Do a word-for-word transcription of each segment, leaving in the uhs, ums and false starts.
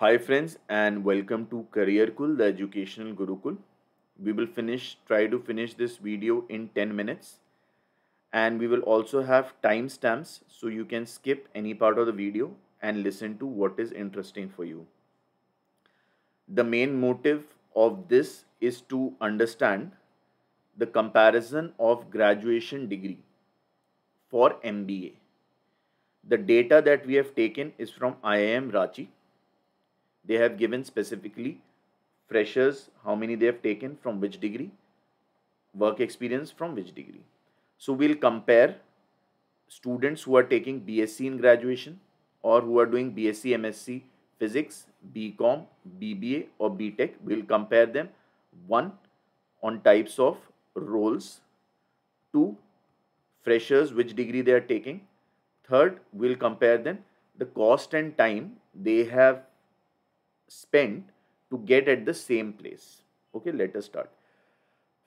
Hi friends, and welcome to CareerKul, the educational gurukul. We will finish try to finish this video in ten minutes, and we will also have timestamps so you can skip any part of the video and listen to what is interesting for you. The main motive of this is to understand the comparison of graduation degree for M B A. The data that we have taken is from I I M Ranchi. They have given specifically freshers, how many they have taken from which degree, work experience from which degree. So we'll compare students who are taking BSc in graduation or who are doing BSc, MSc, Physics, BCom, B B A or Btech. We'll compare them, one, on types of roles, two, freshers, which degree they are taking, third, we'll compare them, the cost and time they have spent to get at the same place. Okay, let us start.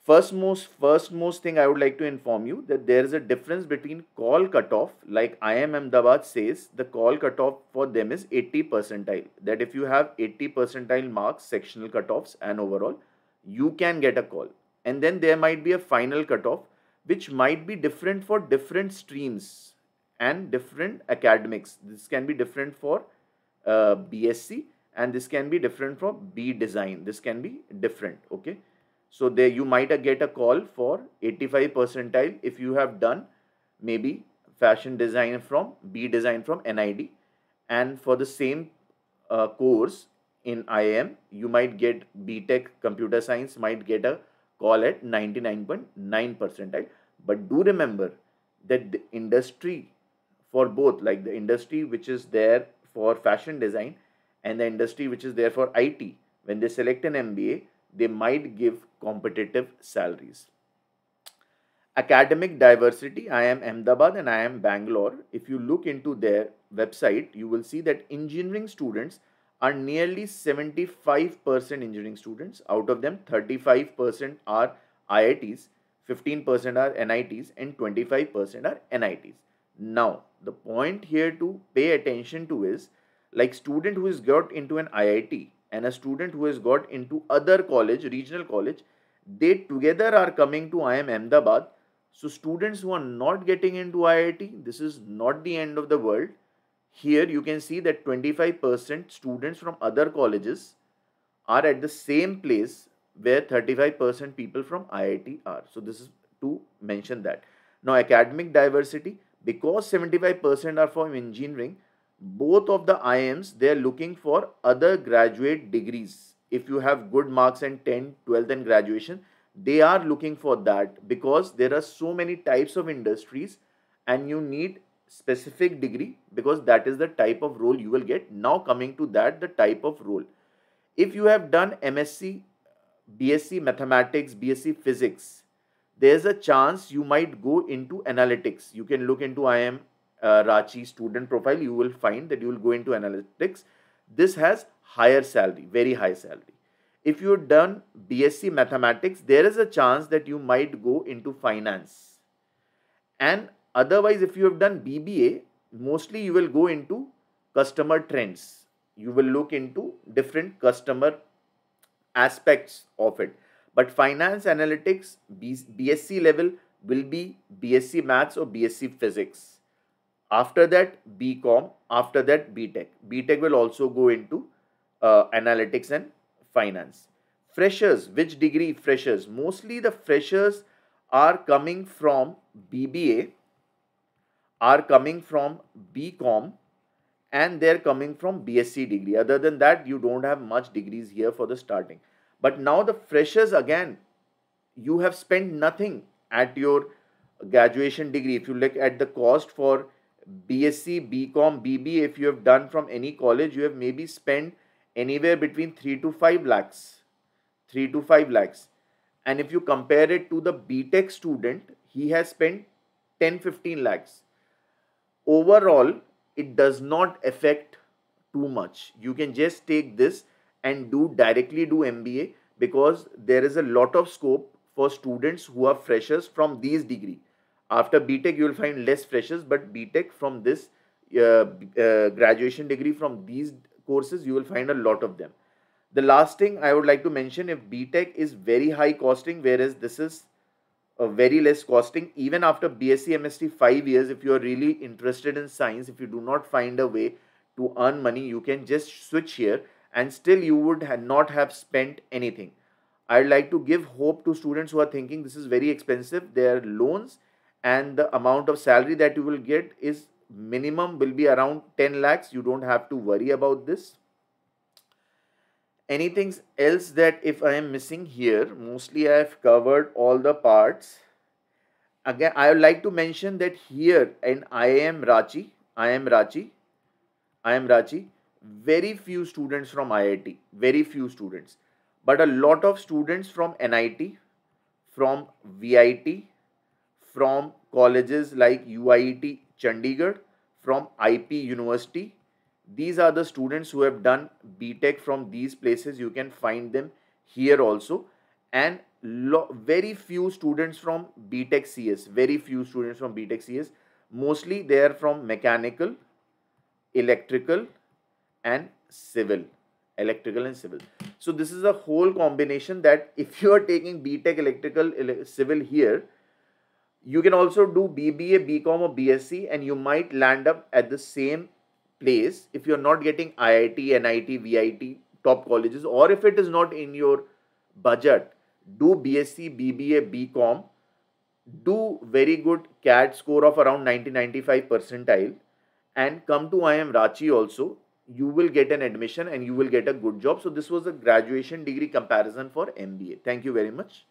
First most, first most thing I would like to inform you that there is a difference between call cutoff, like I I M Ahmedabad says the call cutoff for them is eighty percentile. That if you have eighty percentile marks, sectional cutoffs and overall, you can get a call. And then there might be a final cutoff which might be different for different streams and different academics. This can be different for uh, BSc. And this can be different from B design. This can be different. Okay. So there you might get a call for eighty-five percentile if you have done maybe fashion design from B design from N I D. And for the same uh, course in I I M, you might get Btech computer science might get a call at ninety-nine point nine percentile. But do remember that the industry for both, like the industry which is there for fashion design and the industry which is there for I T, when they select an M B A, they might give competitive salaries. Academic diversity, I I M Ahmedabad and I I M Bangalore, if you look into their website, you will see that engineering students are nearly seventy-five percent engineering students. Out of them, thirty-five percent are I I Ts, fifteen percent are N I Ts and twenty-five percent are N I Ts. Now, the point here to pay attention to is, like student who has got into an I I T and a student who has got into other college, regional college, they together are coming to I I M Ahmedabad. So students who are not getting into I I T, this is not the end of the world. Here you can see that twenty-five percent students from other colleges are at the same place where thirty-five percent people from I I T are. So this is to mention that. Now academic diversity, because seventy-five percent are from engineering, both of the I I Ms, they are looking for other graduate degrees. If you have good marks in tenth, twelfth and graduation, they are looking for that because there are so many types of industries and you need specific degree because that is the type of role you will get. Now coming to that, the type of role. If you have done MSc, BSc Mathematics, BSc Physics, there is a chance you might go into analytics. You can look into I I M Uh, Ranchi student profile, you will find that you will go into analytics. This has higher salary, very high salary. If you have done BSc Mathematics, there is a chance that you might go into finance. And otherwise, if you have done B B A, mostly you will go into customer trends. You will look into different customer aspects of it. But finance analytics, B S c level will be BSc Maths or BSc Physics. After that, BCom. After that, Btech. Btech will also go into uh, analytics and finance. Freshers, which degree freshers? Mostly the freshers are coming from B B A, are coming from BCom, and they're coming from BSc degree. Other than that, you don't have much degrees here for the starting. But now the freshers again, you have spent nothing at your graduation degree. If you look at the cost for BSc, BCom, B B A, if you have done from any college, you have maybe spent anywhere between three to five lakhs, three to five lakhs. And if you compare it to the Btech student, he has spent ten to fifteen lakhs. Overall, it does not affect too much. You can just take this and do directly do M B A because there is a lot of scope for students who are freshers from these degree. After Btech, you will find less freshers, but Btech from this uh, uh, graduation degree from these courses, you will find a lot of them. The last thing I would like to mention, if B Tech is very high costing, whereas this is a very less costing, even after BSc, M S c five years, if you are really interested in science, if you do not find a way to earn money, you can just switch here and still you would ha- not have spent anything. I'd like to give hope to students who are thinking this is very expensive. Their loans and the amount of salary that you will get is minimum will be around ten lakhs. You don't have to worry about this. Anything else that if I am missing here, mostly I have covered all the parts. Again, I would like to mention that here in I I M Ranchi, I I M Ranchi, I I M Ranchi, very few students from I I T, very few students, but a lot of students from N I T, from V I T, from colleges like U I T Chandigarh, from I P University. These are the students who have done B Tech from these places. You can find them here also. And very few students from B Tech C S. Very few students from B Tech C S. Mostly they are from mechanical, electrical and civil. Electrical and civil. So this is a whole combination that if you are taking B Tech, electrical, ele- civil here, you can also do B B A, BCom or BSc and you might land up at the same place if you're not getting I I T, N I T, V I T, top colleges, or if it is not in your budget, do BSc, B B A, BCom, do very good C A T score of around ninety to ninety-five percentile and come to I I M Ranchi also. You will get an admission and you will get a good job. So this was a graduation degree comparison for M B A. Thank you very much.